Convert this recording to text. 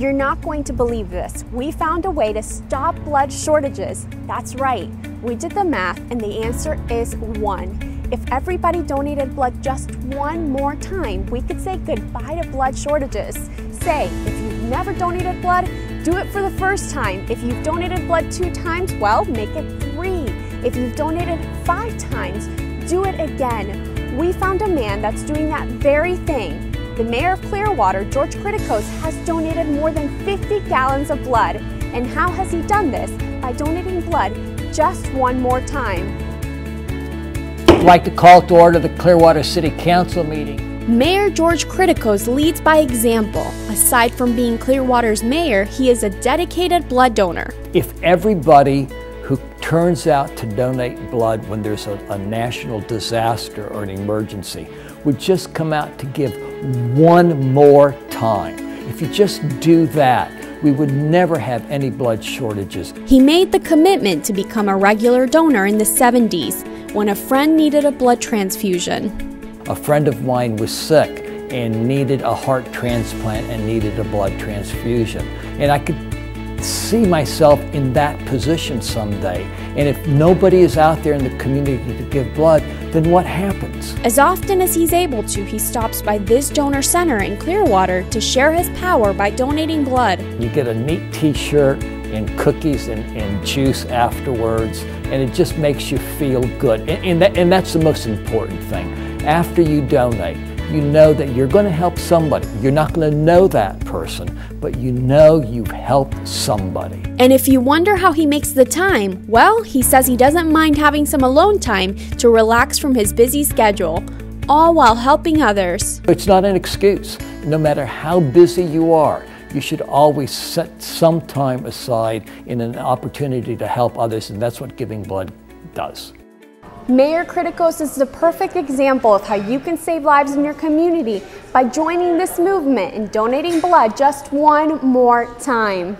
You're not going to believe this. We found a way to stop blood shortages. That's right. We did the math and the answer is 1. If everybody donated blood just one more time, we could say goodbye to blood shortages. Say, if you've never donated blood, do it for the first time. If you've donated blood 2 times, well, make it 3. If you've donated 5 times, do it again. We found a man that's doing that very thing. The mayor of Clearwater, George Cretekos, has donated more than 50 gallons of blood. And how has he done this? By donating blood just one more time. I'd like to call to order the Clearwater City Council meeting. Mayor George Cretekos leads by example. Aside from being Clearwater's mayor, he is a dedicated blood donor. If everybody who turns out to donate blood when there's a national disaster or an emergency would just come out to give one more time. If you just do that, we would never have any blood shortages. He made the commitment to become a regular donor in the 70s when a friend needed a blood transfusion. A friend of mine was sick and needed a heart transplant and needed a blood transfusion. And I could see myself in that position someday. And if nobody is out there in the community to give blood, then what happens? As often as he's able to, he stops by this donor center in Clearwater to share his power by donating blood. You get a neat t-shirt and cookies and juice afterwards, and it just makes you feel good. And that's the most important thing. After you donate, you know that you're going to help somebody. You're not going to know that person, but you know you've helped somebody. And if you wonder how he makes the time, well, he says he doesn't mind having some alone time to relax from his busy schedule, all while helping others. It's not an excuse. No matter how busy you are, you should always set some time aside in an opportunity to help others, and that's what giving blood does. Mayor Cretekos is the perfect example of how you can save lives in your community by joining this movement and donating blood just one more time.